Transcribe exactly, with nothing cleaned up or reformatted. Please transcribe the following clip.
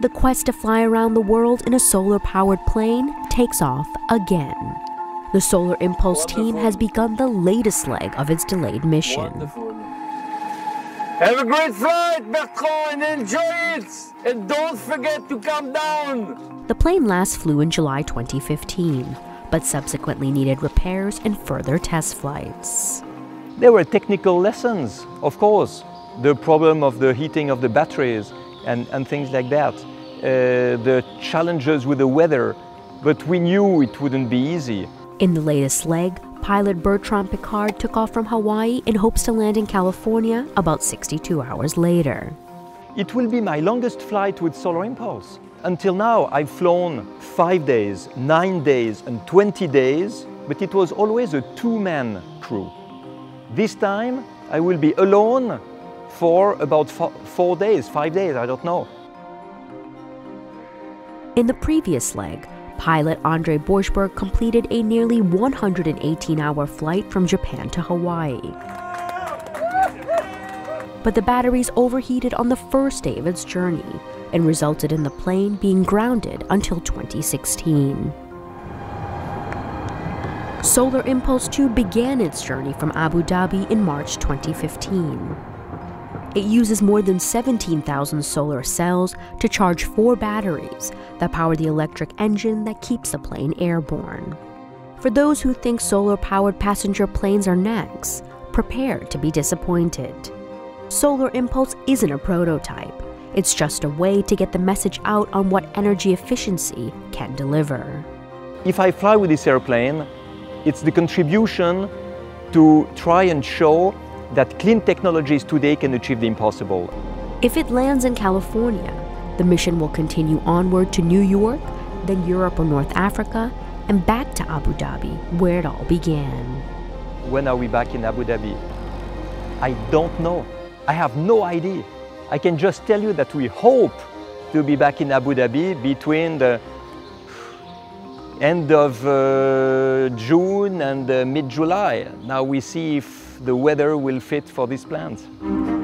The quest to fly around the world in a solar-powered plane takes off again. The Solar Impulse team has begun the latest leg of its delayed mission. Wonderful. Have a great flight, Bertrand, and enjoy it! And don't forget to come down! The plane last flew in July twenty fifteen, but subsequently needed repairs and further test flights. There were technical lessons, of course. The problem of the heating of the batteries and, and things like that. Uh, the challenges with the weather, but we knew it wouldn't be easy. In the latest leg, pilot Bertrand Piccard took off from Hawaii in hopes to land in California about sixty-two hours later. It will be my longest flight with Solar Impulse. Until now, I've flown five days, nine days, and twenty days, but it was always a two-man crew. This time, I will be alone for about four, four days, five days, I don't know. In the previous leg, pilot Andre Borschberg completed a nearly one hundred eighteen hour flight from Japan to Hawaii. But the batteries overheated on the first day of its journey and resulted in the plane being grounded until twenty sixteen. Solar Impulse two began its journey from Abu Dhabi in March twenty fifteen. It uses more than seventeen thousand solar cells to charge four batteries that power the electric engine that keeps the plane airborne. For those who think solar-powered passenger planes are next, prepare to be disappointed. Solar Impulse isn't a prototype. It's just a way to get the message out on what energy efficiency can deliver. If I fly with this airplane, it's the contribution to try and show that clean technologies today can achieve the impossible. If it lands in California, the mission will continue onward to New York, then Europe or North Africa, and back to Abu Dhabi, where it all began. When are we back in Abu Dhabi? I don't know. I have no idea. I can just tell you that we hope to be back in Abu Dhabi between the end of uh, June and uh, mid-July. Now we see if the weather will fit for these plans.